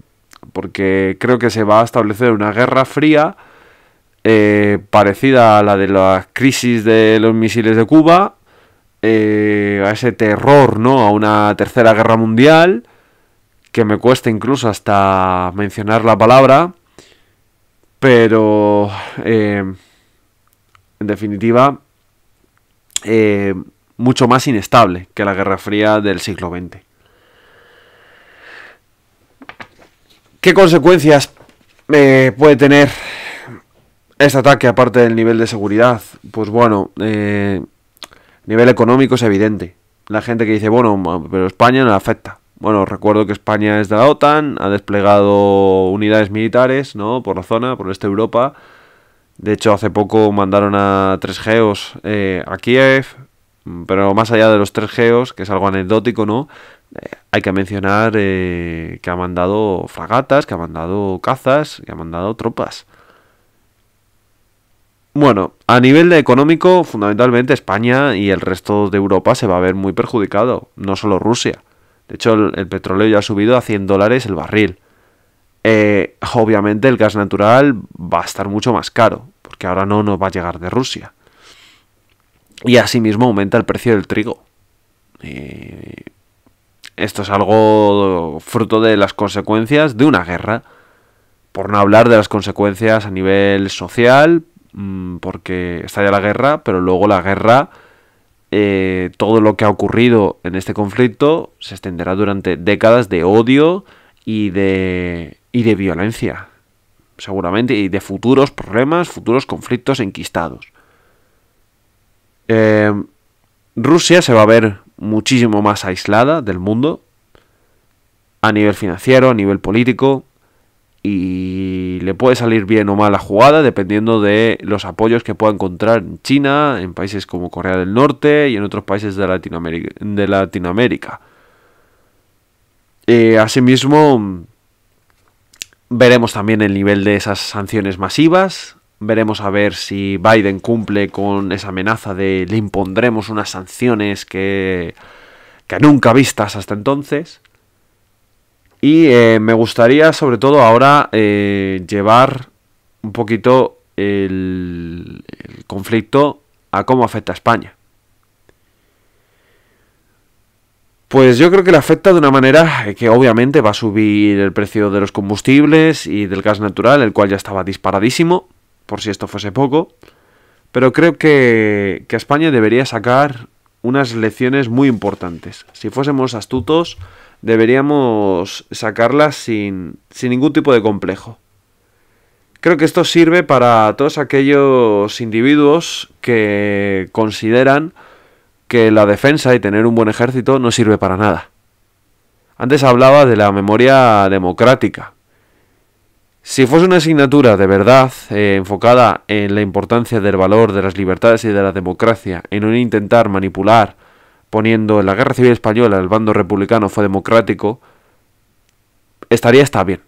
porque creo que se va a establecer una guerra fría eh, parecida a la de la crisis de los misiles de Cuba, eh, a ese terror, ¿no?, a una tercera guerra mundial, que me cuesta incluso hasta mencionar la palabra, pero eh, en definitiva eh, mucho más inestable que la Guerra Fría del siglo veinte. ¿Qué consecuencias eh, puede tener este ataque aparte del nivel de seguridad? Pues bueno, eh, nivel económico es evidente. La gente que dice, bueno, pero España no la afecta. Bueno, recuerdo que España es de la OTAN, ha desplegado unidades militares, ¿no?, por la zona, por el este de Europa. De hecho, hace poco mandaron a tres geos eh, a Kiev. Pero más allá de los tres geos, que es algo anecdótico, ¿no?, Eh, hay que mencionar eh, que ha mandado fragatas, que ha mandado cazas, que ha mandado tropas. Bueno, a nivel económico, fundamentalmente España y el resto de Europa se va a ver muy perjudicado, no solo Rusia. De hecho, el, el petróleo ya ha subido a cien dólares el barril. eh, obviamente el gas natural va a estar mucho más caro, porque ahora no nos va a llegar de Rusia. Y asimismo aumenta el precio del trigo. Eh, esto es algo fruto de las consecuencias de una guerra, por no hablar de las consecuencias a nivel social, porque estalla la guerra, pero luego la guerra, eh, todo lo que ha ocurrido en este conflicto se extenderá durante décadas de odio y de, y de violencia, seguramente, y de futuros problemas, futuros conflictos enquistados. Eh, Rusia se va a ver muchísimo más aislada del mundo, a nivel financiero, a nivel político, y le puede salir bien o mal la jugada dependiendo de los apoyos que pueda encontrar en China, en países como Corea del Norte y en otros países de Latinoamérica. De Latinoamérica. Eh, asimismo, veremos también el nivel de esas sanciones masivas. Veremos a ver si Biden cumple con esa amenaza de le impondremos unas sanciones que, que nunca vistas hasta entonces. Y eh, me gustaría sobre todo ahora eh, llevar un poquito el, el conflicto a cómo afecta a España. Pues yo creo que le afecta de una manera que obviamente va a subir el precio de los combustibles y del gas natural, el cual ya estaba disparadísimo, por si esto fuese poco, pero creo que, que España debería sacar unas lecciones muy importantes. Si fuésemos astutos, deberíamos sacarlas sin, sin ningún tipo de complejo. Creo que esto sirve para todos aquellos individuos que consideran que la defensa y tener un buen ejército no sirve para nada. Antes hablaba de la memoria democrática. Si fuese una asignatura de verdad eh, enfocada en la importancia del valor de las libertades y de la democracia, en no intentar manipular poniendo en la guerra civil española el bando republicano fue democrático, estaría está bien.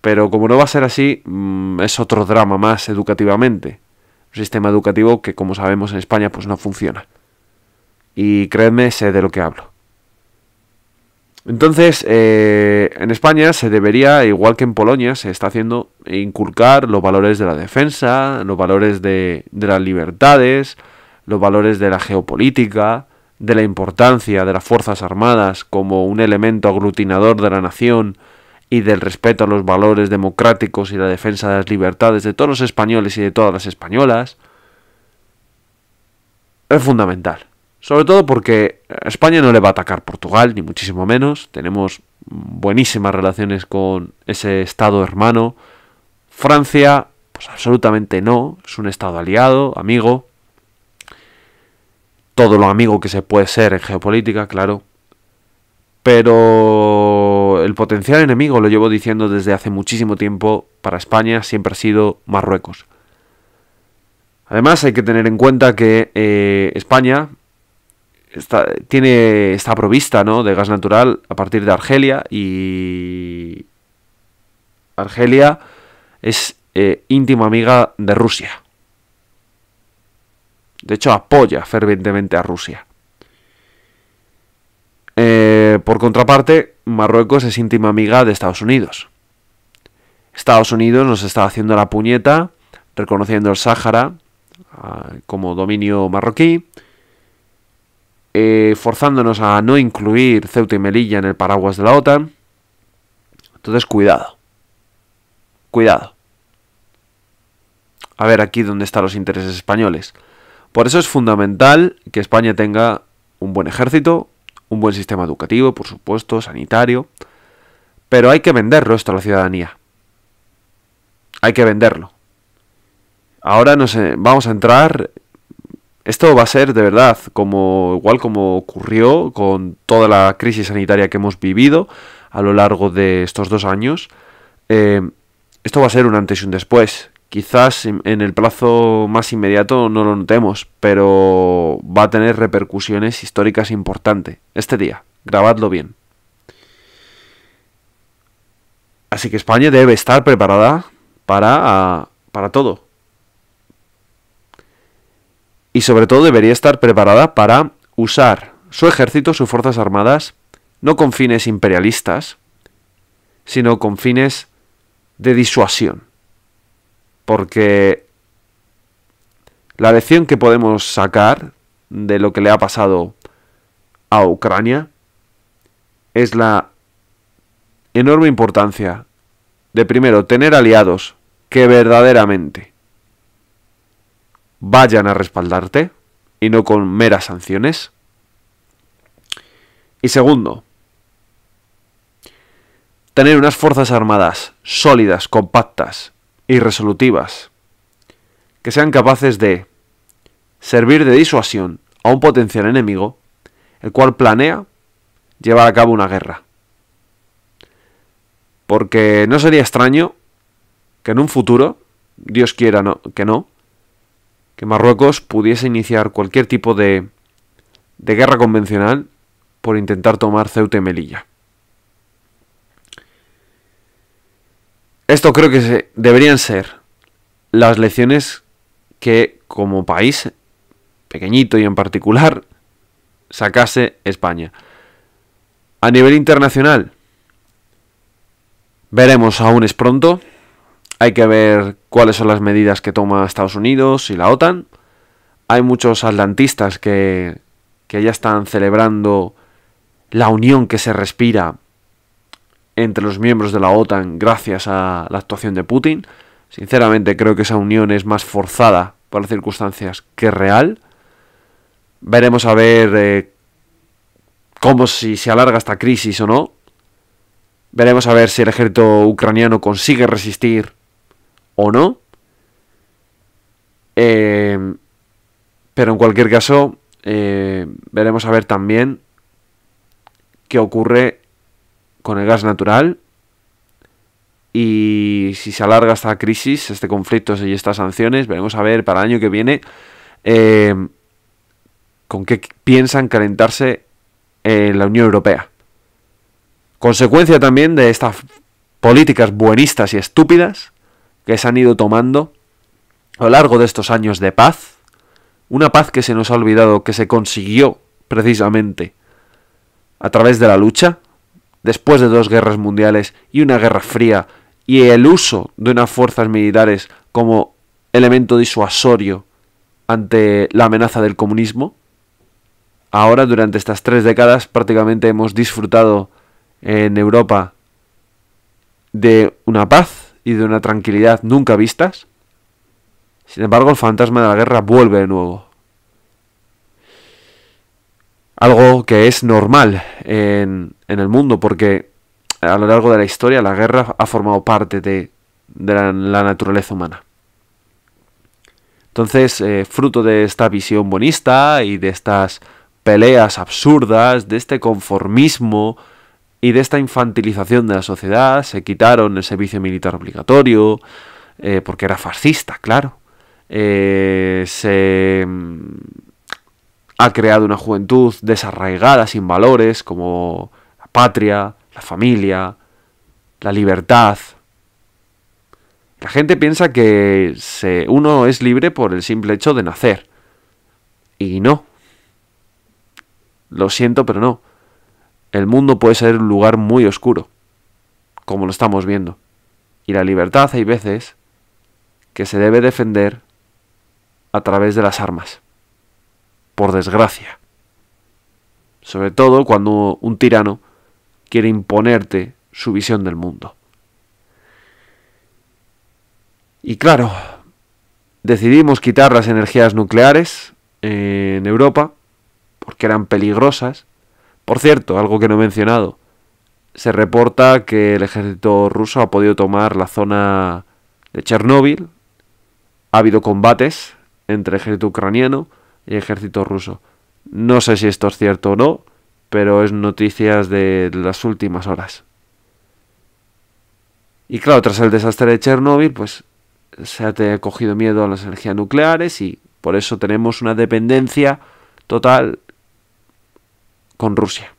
Pero como no va a ser así, mmm, es otro drama más educativamente. Un sistema educativo que, como sabemos, en España pues no funciona. Y créedme, sé de lo que hablo. Entonces, eh, en España se debería, igual que en Polonia se está haciendo, inculcar los valores de la defensa, los valores de, de las libertades, los valores de la geopolítica, de la importancia de las Fuerzas Armadas como un elemento aglutinador de la nación y del respeto a los valores democráticos y la defensa de las libertades de todos los españoles y de todas las españolas. Es fundamental. Sobre todo porque España no le va a atacar Portugal, ni muchísimo menos. Tenemos buenísimas relaciones con ese estado hermano. Francia, pues absolutamente no. Es un estado aliado, amigo. Todo lo amigo que se puede ser en geopolítica, claro. Pero el potencial enemigo, lo llevo diciendo desde hace muchísimo tiempo, para España siempre ha sido Marruecos. Además hay que tener en cuenta que eh, España... Está, tiene, está provista, ¿no?, de gas natural a partir de Argelia, y Argelia es eh, íntima amiga de Rusia. De hecho, apoya fervientemente a Rusia. Eh, por contraparte, Marruecos es íntima amiga de Estados Unidos. Estados Unidos nos está haciendo la puñeta, reconociendo el Sáhara eh, como dominio marroquí, Eh, forzándonos a no incluir Ceuta y Melilla en el paraguas de la OTAN. Entonces, cuidado. Cuidado. A ver aquí dónde están los intereses españoles. Por eso es fundamental que España tenga un buen ejército, un buen sistema educativo, por supuesto, sanitario. Pero hay que venderlo esto a la ciudadanía. Hay que venderlo. Ahora nos, eh, vamos a entrar... Esto va a ser de verdad, como igual como ocurrió con toda la crisis sanitaria que hemos vivido a lo largo de estos dos años, eh, esto va a ser un antes y un después. Quizás en el plazo más inmediato no lo notemos, pero va a tener repercusiones históricas importantes. Este día, grabadlo bien. Así que España debe estar preparada para, para todo. Y sobre todo debería estar preparada para usar su ejército, sus fuerzas armadas, no con fines imperialistas, sino con fines de disuasión, porque la lección que podemos sacar de lo que le ha pasado a Ucrania es la enorme importancia de, primero, tener aliados que verdaderamente vayan a respaldarte y no con meras sanciones, y segundo, tener unas fuerzas armadas sólidas, compactas y resolutivas que sean capaces de servir de disuasión a un potencial enemigo el cual planea llevar a cabo una guerra. Porque no sería extraño que en un futuro, Dios quiera no, que no, que Marruecos pudiese iniciar cualquier tipo de, de guerra convencional por intentar tomar Ceuta y Melilla. Esto creo que se, deberían ser las lecciones que, como país pequeñito y en particular, sacase España. A nivel internacional, veremos, aún es pronto. Hay que ver cuáles son las medidas que toma Estados Unidos y la OTAN. Hay muchos atlantistas que, que ya están celebrando la unión que se respira entre los miembros de la OTAN gracias a la actuación de Putin. Sinceramente creo que esa unión es más forzada por las circunstancias que real. Veremos a ver eh, cómo, si se alarga esta crisis o no. Veremos a ver si el ejército ucraniano consigue resistir o no. Eh, pero en cualquier caso, eh, veremos a ver también qué ocurre con el gas natural y si se alarga esta crisis, este conflicto y estas sanciones. Veremos a ver para el año que viene eh, con qué piensan calentarse en la Unión Europea. Consecuencia también de estas políticas buenistas y estúpidas que se han ido tomando a lo largo de estos años de paz, una paz que se nos ha olvidado que se consiguió precisamente a través de la lucha, después de dos guerras mundiales y una guerra fría, y el uso de unas fuerzas militares como elemento disuasorio ante la amenaza del comunismo. Ahora, durante estas tres décadas, prácticamente hemos disfrutado en Europa de una paz y de una tranquilidad nunca vistas. Sin embargo, el fantasma de la guerra vuelve de nuevo. Algo que es normal en, en el mundo, porque a lo largo de la historia la guerra ha formado parte de, de la, la naturaleza humana. Entonces, eh, fruto de esta visión bonista y de estas peleas absurdas, de este conformismo y de esta infantilización de la sociedad, se quitaron el servicio militar obligatorio, eh, porque era fascista, claro. Eh, se ha creado una juventud desarraigada, sin valores, como la patria, la familia, la libertad. La gente piensa que se, uno es libre por el simple hecho de nacer. Y no. Lo siento, pero no. El mundo puede ser un lugar muy oscuro, como lo estamos viendo. Y la libertad hay veces que se debe defender a través de las armas. Por desgracia. Sobre todo cuando un tirano quiere imponerte su visión del mundo. Y claro, decidimos quitar las energías nucleares en Europa porque eran peligrosas. Por cierto, algo que no he mencionado, se reporta que el ejército ruso ha podido tomar la zona de Chernóbil. Ha habido combates entre el ejército ucraniano y el ejército ruso. No sé si esto es cierto o no, pero es noticias de las últimas horas. Y claro, tras el desastre de Chernóbil, pues se ha cogido miedo a las energías nucleares y por eso tenemos una dependencia total con Rusia.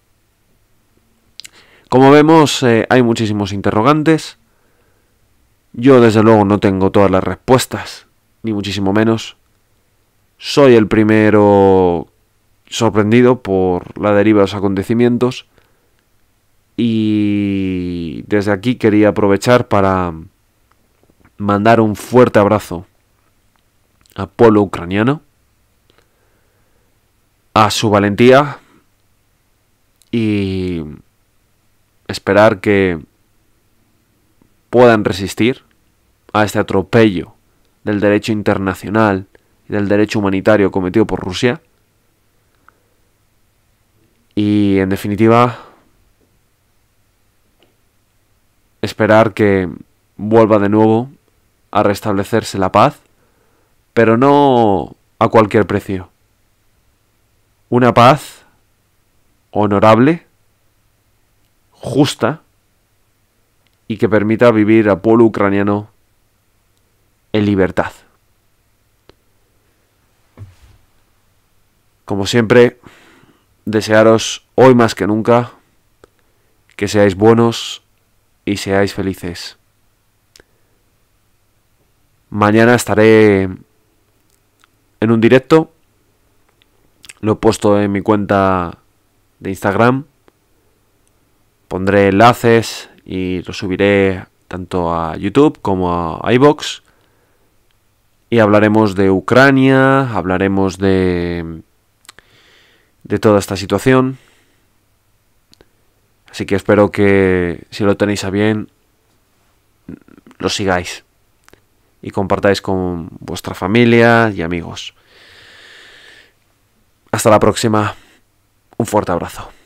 Como vemos, eh, hay muchísimos interrogantes. Yo desde luego no tengo todas las respuestas, ni muchísimo menos. Soy el primero sorprendido por la deriva de los acontecimientos y desde aquí quería aprovechar para mandar un fuerte abrazo al pueblo ucraniano, a su valentía, y esperar que puedan resistir a este atropello del derecho internacional y del derecho humanitario cometido por Rusia. Y en definitiva, esperar que vuelva de nuevo a restablecerse la paz, pero no a cualquier precio. Una paz honorable, justa, y que permita vivir al pueblo ucraniano en libertad. Como siempre, desearos hoy más que nunca que seáis buenos y seáis felices. Mañana estaré en un directo, lo he puesto en mi cuenta de Instagram, pondré enlaces y lo subiré tanto a YouTube como a iVoox, y hablaremos de Ucrania, hablaremos de, de toda esta situación, así que espero que si lo tenéis a bien lo sigáis y compartáis con vuestra familia y amigos. Hasta la próxima. Un fuerte abrazo.